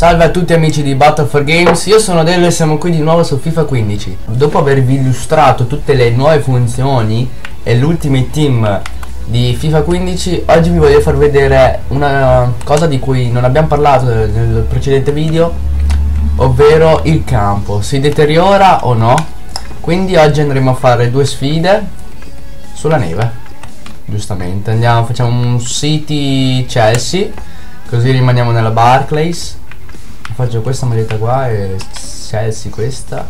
Salve a tutti amici di Battle4Games, io sono Delio e siamo qui di nuovo su FIFA 15. Dopo avervi illustrato tutte le nuove funzioni e l'ultime team di FIFA 15, oggi vi voglio far vedere una cosa di cui non abbiamo parlato nel precedente video, ovvero il campo. Si deteriora o no? Quindi oggi andremo a fare due sfide sulla neve. Giustamente, facciamo un City Chelsea, così rimaniamo nella Barclays. Faccio questa maglietta qua e Chelsea questa.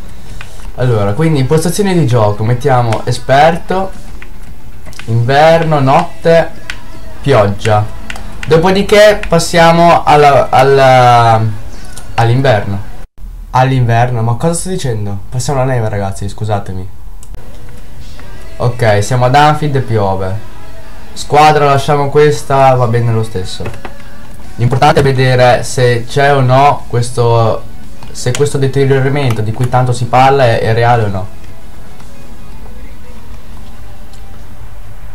Allora, quindi impostazioni di gioco, mettiamo esperto, inverno, notte, pioggia. Dopodiché passiamo all'inverno. All'inverno, ma cosa sto dicendo? Passiamo alla neve, ragazzi, scusatemi. Ok, siamo ad Anfield e piove. Squadra lasciamo questa, va bene lo stesso. L'importante è vedere se c'è o no questo, se questo deterioramento di cui tanto si parla è reale o no.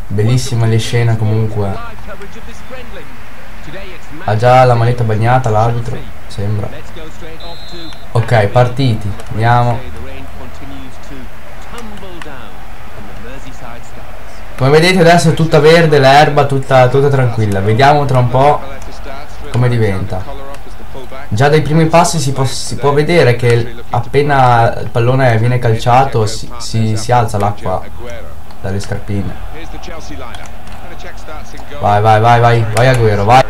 Bellissima le scene comunque. Ha già la maletta bagnata l'arbitro, sembra. Ok, partiti, andiamo. Come vedete adesso è tutta verde l'erba, tutta tranquilla. Vediamo tra un po' come diventa. Già dai primi passi si può vedere che appena il pallone viene calciato si alza l'acqua dalle scarpine. Vai vai vai vai vai Agüero, vai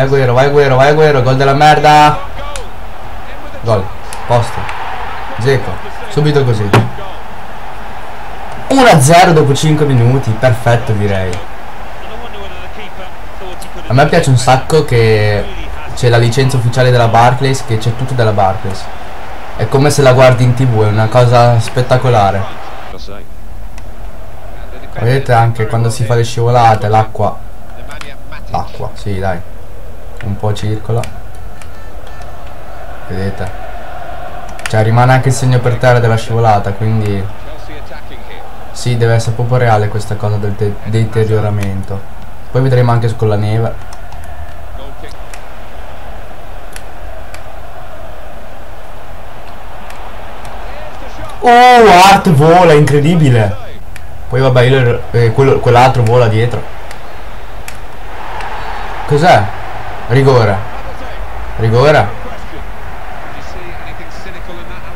Agüero, vai Agüero, vai Agüero, gol della merda, gol, posto, Dzeko, subito così. 1-0 dopo 5 minuti, perfetto direi. A me piace un sacco che c'è la licenza ufficiale della Barclays, che c'è tutto della Barclays. È come se la guardi in tv, è una cosa spettacolare. Vedete anche quando si fa le scivolate, l'acqua. L'acqua, sì dai. Un po' circola. Vedete? Cioè rimane anche il segno per terra della scivolata, quindi... Sì, deve essere proprio reale questa cosa del deterioramento. Poi vedremo anche con la neve. Oh, Art vola, incredibile. Poi vabbè, quell'altro vola dietro. Cos'è? Rigore. Rigore?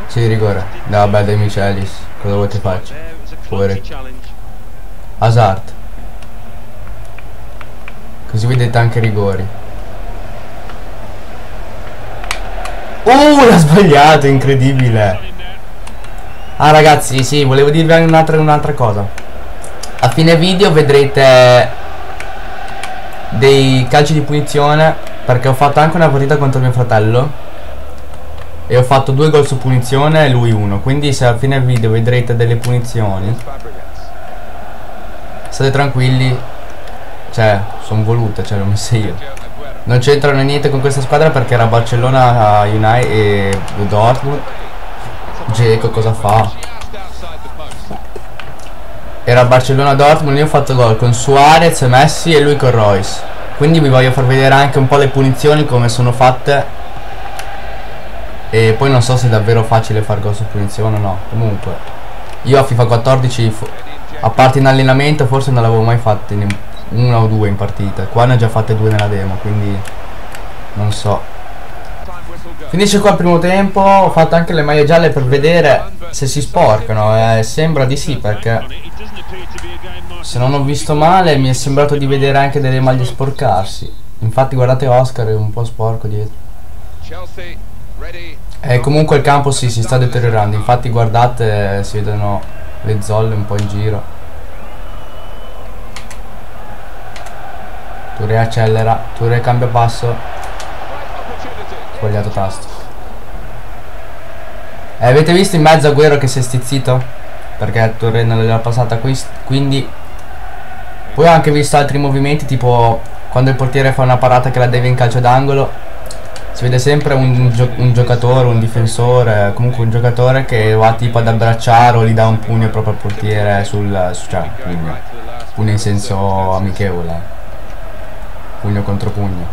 Sì, rigore. No, vabbè, De Michelis. Cosa volete faccia? Fuori. Hazard. Così vedete anche i rigori. Oh, l'ha sbagliato, incredibile. Ah ragazzi, sì, volevo dirvi anche un'altra cosa. A fine video vedrete dei calci di punizione, perché ho fatto anche una partita contro mio fratello e ho fatto 2 gol su punizione e lui 1. Quindi se a fine video vedrete delle punizioni, state tranquilli. Cioè, sono voluta, cioè l'ho messa io. Non c'entrano niente con questa squadra perché era Barcellona, United e Dortmund. Dzeko cosa fa? Era Barcellona Dortmund, io ho fatto gol con Suarez e Messi e lui con Royce. Quindi vi voglio far vedere anche un po' le punizioni, come sono fatte. E poi non so se è davvero facile far gol su punizione o no. Comunque, io a FIFA 14, a parte in allenamento, forse non l'avevo mai fatta in una o due in partita. Qua ne ho già fatte 2 nella demo, quindi non so. Finisce qua il primo tempo. Ho fatto anche le maglie gialle per vedere se si sporcano, sembra di sì, perché se non ho visto male mi è sembrato di vedere anche delle maglie sporcarsi. Infatti guardate, Oscar è un po' sporco dietro. E comunque il campo si sta deteriorando. Infatti guardate, si vedono le zolle un po' in giro. Touré accelera, Touré cambia passo. Sbagliato tasto. Avete visto in mezzo Agüero che si è stizzito? Perché Touré non l'ha passata qui, quindi... Poi ho anche visto altri movimenti, tipo quando il portiere fa una parata che la deve in calcio d'angolo. Si vede sempre un giocatore, un difensore, comunque un giocatore che va tipo ad abbracciare o gli dà un pugno proprio al portiere sul... cioè, pugno in senso amichevole. Pugno contro pugno.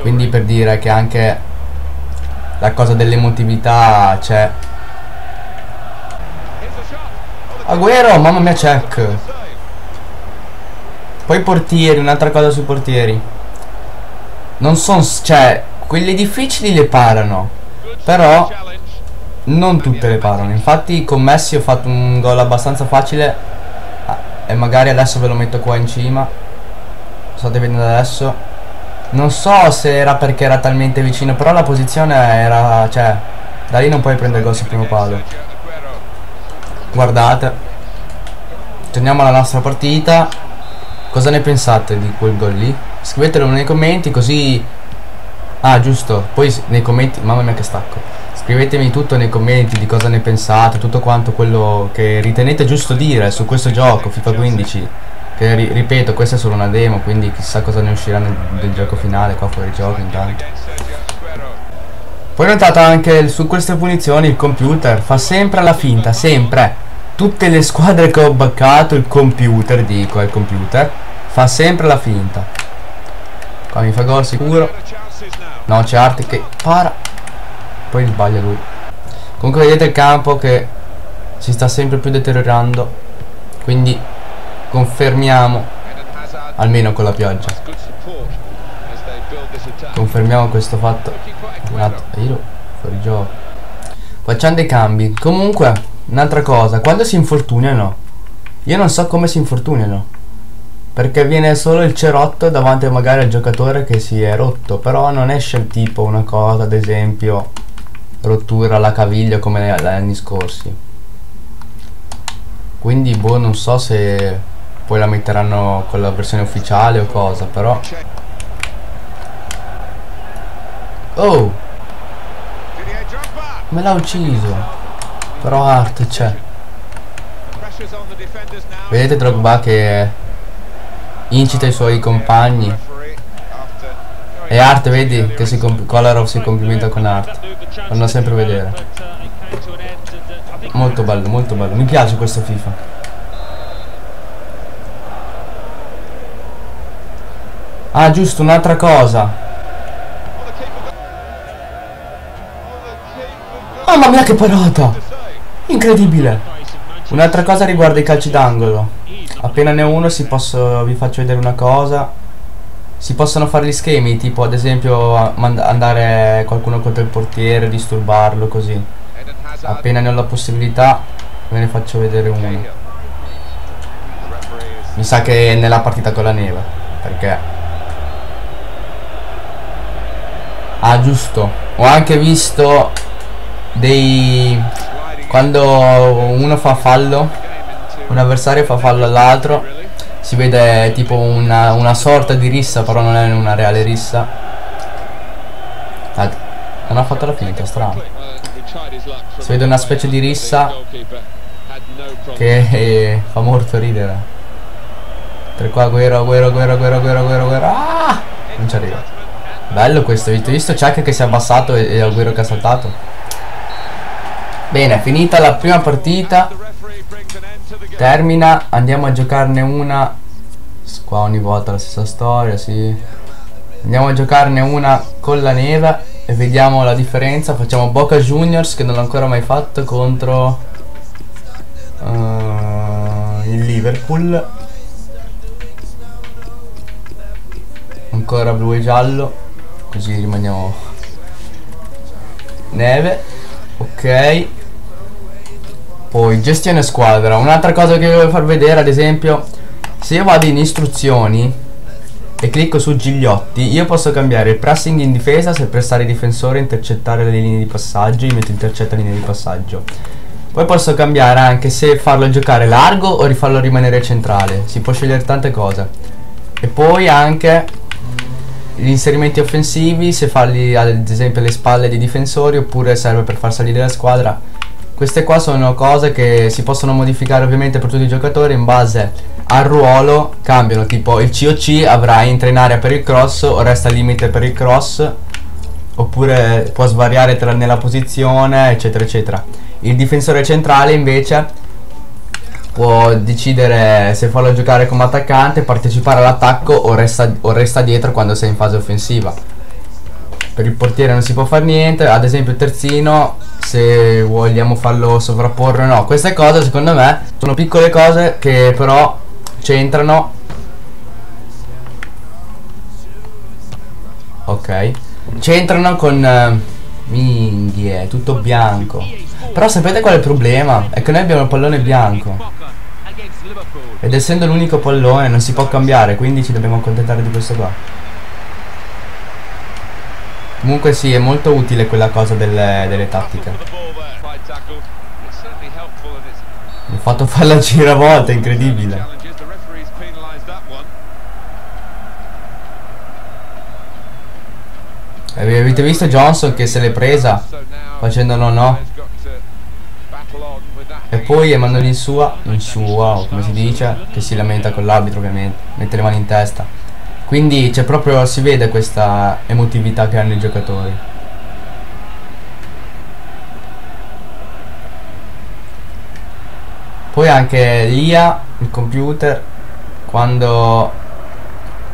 Quindi per dire che anche la cosa dell'emotività c'è. Agüero, mamma mia, check. Poi portieri, un'altra cosa sui portieri. Non sono, cioè, quelli difficili le parano, però non tutte le parano. Infatti con Messi ho fatto un gol abbastanza facile, e magari adesso ve lo metto qua in cima. State vedendo adesso. Non so se era perché era talmente vicino, però la posizione era, cioè, da lì non puoi prendere il gol sul primo palo. Guardate, torniamo alla nostra partita. Cosa ne pensate di quel gol lì? Scrivetelo nei commenti, così. Ah, giusto, poi nei commenti, mamma mia che stacco. Scrivetemi tutto nei commenti di cosa ne pensate, tutto quanto quello che ritenete giusto dire su questo gioco FIFA 15, che ripeto, questa è solo una demo, quindi chissà cosa ne uscirà del gioco finale. Qua fuori gioco intanto. Poi notate anche su queste punizioni il computer fa sempre la finta, sempre. Tutte le squadre che ho baccato, il computer, dico, il computer fa sempre la finta. Qua mi fa gol sicuro. No, c'è Arte che para, poi sbaglia lui. Comunque vedete il campo che si sta sempre più deteriorando, quindi confermiamo, almeno con la pioggia, confermiamo questo fatto. Io fuori gioco, facciamo dei cambi. Comunque un'altra cosa, quando si infortunano, io non so come si infortunano, perché viene solo il cerotto davanti magari al giocatore che si è rotto, però non esce tipo una cosa, ad esempio rottura alla caviglia come gli anni scorsi. Quindi boh, non so se poi la metteranno con la versione ufficiale o cosa, però. Oh, me l'ha ucciso. Però Arte c'è. Vedete Drogba che incita i suoi compagni, e Art, vedi che Kolarov si complimenta con Art, fanno sempre vedere. Molto bello, molto bello, mi piace questo FIFA. Ah giusto, un'altra cosa, oh mamma mia che parata incredibile. Un'altra cosa riguarda i calci d'angolo. Appena ne ho uno vi faccio vedere una cosa. Si possono fare gli schemi, tipo ad esempio andare qualcuno contro il portiere, disturbarlo così. Appena ne ho la possibilità ve ne faccio vedere uno. Mi sa che è nella partita con la neve, perché. Ah giusto, ho anche visto dei, quando uno fa fallo, un avversario fa fallo all'altro, si vede tipo una sorta di rissa, però non è una reale rissa. Ah, non ha fatto la finta, strano. Si vede una specie di rissa che fa molto ridere. Per qua Agüero. Ah! Non ci arriva. Bello questo, avete visto Check che si è abbassato e Agüero che ha saltato. Bene, finita la prima partita, termina, andiamo a giocarne una. Qua ogni volta la stessa storia, sì. Andiamo a giocarne una con la neve e vediamo la differenza. Facciamo Boca Juniors, che non l'ho ancora mai fatto, contro il Liverpool. Ancora blu e giallo, così rimaniamo neve. Ok, poi gestione squadra. Un'altra cosa che volevo far vedere, ad esempio, se io vado in istruzioni e clicco su Gigliotti, io posso cambiare il pressing in difesa, se pressare il difensore, intercettare le linee di passaggio, io metto intercetta linee di passaggio. Poi posso cambiare anche se farlo giocare largo o rifarlo rimanere centrale, si può scegliere tante cose. E poi anche gli inserimenti offensivi, se farli ad esempio alle spalle dei difensori, oppure serve per far salire la squadra. Queste qua sono cose che si possono modificare ovviamente per tutti i giocatori in base al ruolo. Cambiano, tipo il COC avrà entra in area per il cross o resta al limite per il cross, oppure può svariare nella posizione eccetera eccetera. Il difensore centrale invece può decidere se farlo giocare come attaccante, partecipare all'attacco o resta dietro quando sei in fase offensiva. per il portiere non si può fare niente, ad esempio il terzino se vogliamo farlo sovrapporre o no. Queste cose secondo me sono piccole cose che però c'entrano. Ok, c'entrano con minchia, è tutto bianco. Però sapete qual è il problema? È che noi abbiamo il pallone bianco ed essendo l'unico pallone non si può cambiare, quindi ci dobbiamo accontentare di questo qua. Comunque sì, è molto utile quella cosa delle tattiche. Mi ho fatto fare la giravolta, incredibile. Avete visto Johnson che se l'è presa facendo no e poi è mandando in sua o come si dice, che si lamenta con l'arbitro ovviamente, mette le mani in testa, quindi c'è proprio, si vede questa emotività che hanno i giocatori. Poi anche l'IA, il computer, quando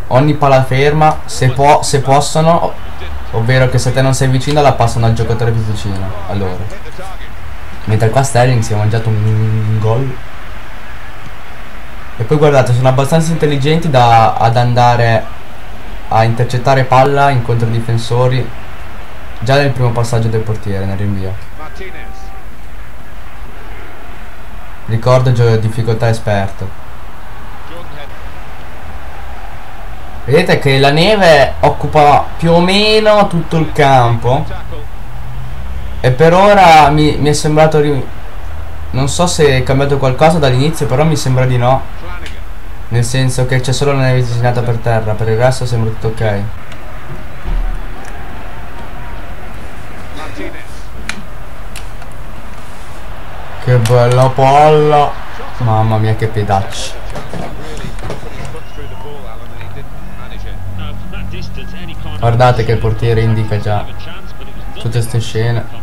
ogni palla ferma se possono, ovvero che se te non sei vicino la passano al giocatore più vicino a loro. Mentre qua Sterling si è mangiato un gol. E poi guardate, sono abbastanza intelligenti ad andare a intercettare palla incontro ai difensori già nel primo passaggio del portiere, nel rinvio. Ricordo difficoltà esperto. Vedete che la neve occupa più o meno tutto il campo e per ora mi è sembrato non so se è cambiato qualcosa dall'inizio, però mi sembra di no, nel senso che c'è solo la neve disegnata per terra, per il resto sembra tutto ok. Che bella palla, mamma mia che pedacci. Guardate che il portiere indica già tutte queste scene.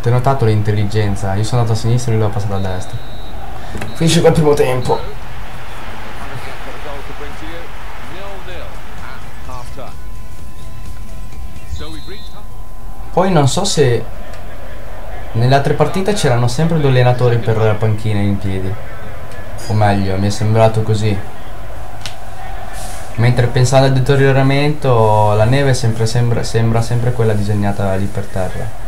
Ti ho notato l'intelligenza? Io sono andato a sinistra e lui l'ho passato a destra. Finisce col primo tempo. Poi non so se nelle altre partite c'erano sempre due allenatori per panchine in piedi, o meglio mi è sembrato così, mentre pensando al deterioramento la neve sembra sempre quella disegnata lì per terra.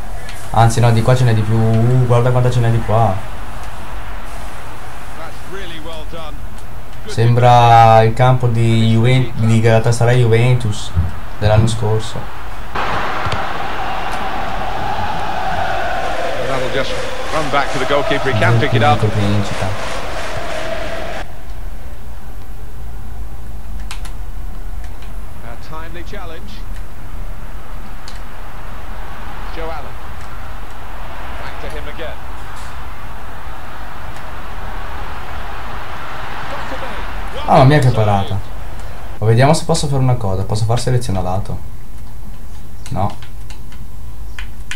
Anzi no, di qua ce n'è di più, guarda quanta ce n'è di qua, sembra il campo di Galatasaray Juventus dell'anno scorso. Challenge. Joe Allen. Back to him again. Ah, mia che parata. Vediamo se posso fare una cosa. Posso far selezionato? No.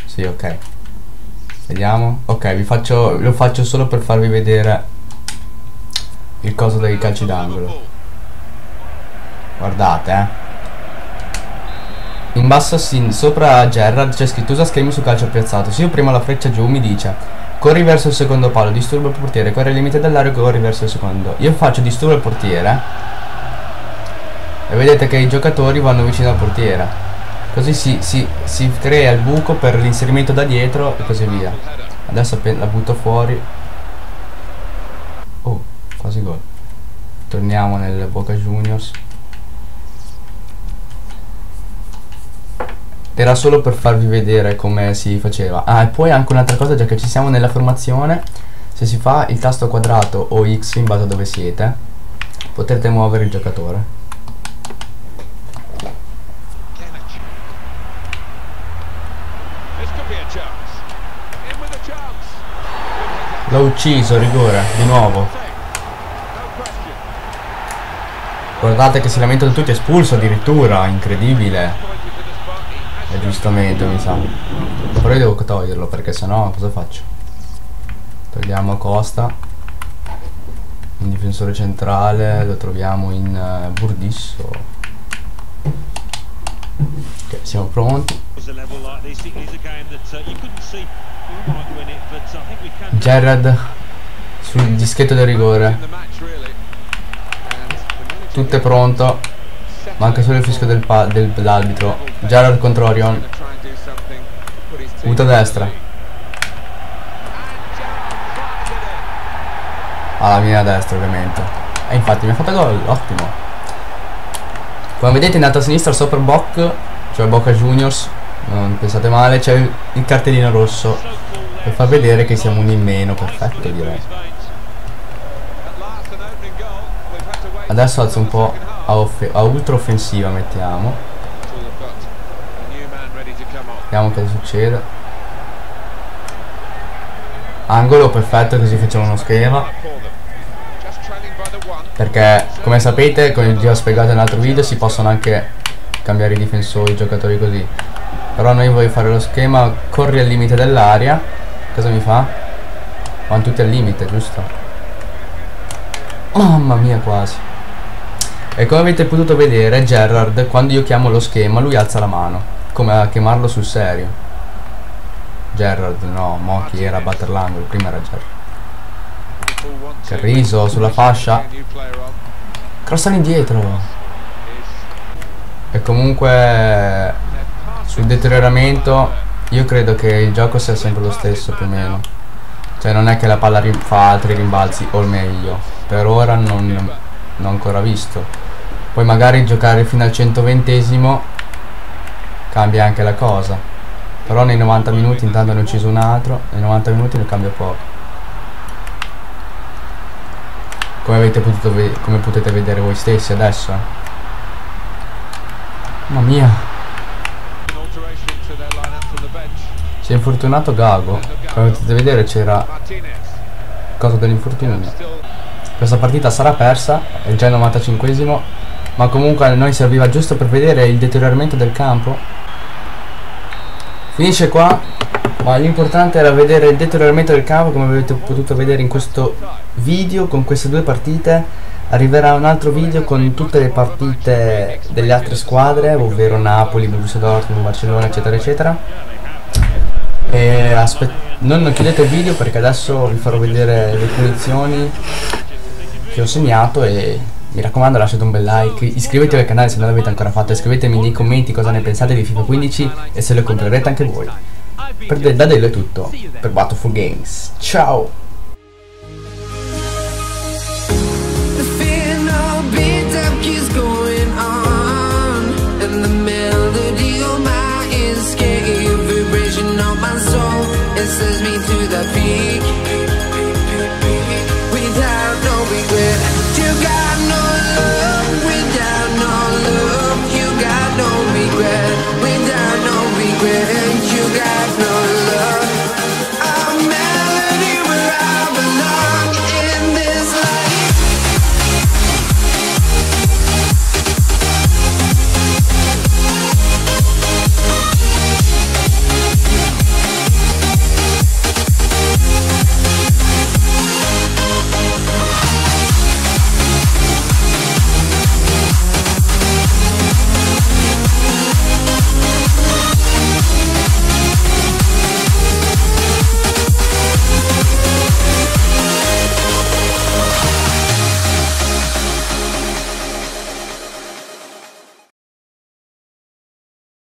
Sì, ok. Vediamo. Ok, lo faccio solo per farvi vedere il coso dei calci d'angolo. Guardate, in basso sopra Gerrard c'è scritto usa schermi su calcio piazzato. Se io premo la freccia giù mi dice corri verso il secondo palo, disturba il portiere, corri al limite dell'area, corri verso il secondo. Io faccio disturba il portiere e vedete che i giocatori vanno vicino al portiere, così si crea il buco per l'inserimento da dietro e così via. Adesso la butto fuori. Oh, quasi gol. Torniamo nel Boca Juniors. Era solo per farvi vedere come si faceva. Ah, e poi anche un'altra cosa, già che ci siamo, nella formazione, se si fa il tasto quadrato o X in base a dove siete, potrete muovere il giocatore. L'ho ucciso, rigore, di nuovo. Guardate che si lamentano tutti, espulso addirittura, incredibile. Giustamente mi sa, però io devo toglierlo perché sennò cosa faccio? Togliamo Costa. un difensore centrale, lo troviamo in Burdisso. Ok, siamo pronti. Gerrard sul dischetto del rigore, tutto è pronto, manca solo il fischio dell'arbitro. Gerrard contro Orion, butta a destra, alla mia destra ovviamente, e infatti mi ha fatto gol, ottimo. Come vedete in alto a sinistra sopra Boca, cioè Boca Juniors, non pensate male, c'è il cartellino rosso per far vedere che siamo uno in meno. Perfetto, direi. Adesso alzo un po' a ultra offensiva, mettiamo, vediamo cosa succede. Angolo perfetto, così facciamo uno schema, perché come sapete, come vi ho spiegato nell'altro video, si possono anche cambiare i difensori, i giocatori così. Però noi voglio fare lo schema corri al limite dell'area. Cosa mi fa? Vanno tutti al limite, giusto? Mamma mia, quasi. E come avete potuto vedere, Gerrard, quando io chiamo lo schema, lui alza la mano, come a chiamarlo sul serio. Gerrard, no, Mocky era a battere l'angolo, prima era Gerrard. Carriso sulla fascia, cross all'indietro. E comunque sul deterioramento io credo che il gioco sia sempre lo stesso più o meno, cioè non è che la palla fa altri rimbalzi, o meglio per ora non ho ancora visto. Poi magari giocare fino al 120esimo cambia anche la cosa, però nei 90 minuti intanto ne ho ucciso un altro, nei 90 minuti ne cambia poco, come potete vedere voi stessi adesso. Mamma mia, si è infortunato Gago, come potete vedere c'era cosa dell'infortunio. Questa partita sarà persa, è già il 95esimo, ma comunque a noi serviva giusto per vedere il deterioramento del campo. Finisce qua, ma l'importante era vedere il deterioramento del campo. Come avete potuto vedere in questo video, con queste due partite arriverà un altro video con tutte le partite delle altre squadre, ovvero Napoli, Borussia Dortmund, Barcellona, eccetera eccetera. E non chiudete il video perché adesso vi farò vedere le posizioni che ho segnato, e mi raccomando lasciate un bel like, iscrivetevi al canale se non l'avete ancora fatto, scrivetemi nei commenti cosa ne pensate di FIFA 15 e se lo comprerete anche voi. Da Delio è tutto per Battle4Games, ciao! Sends me to the peak.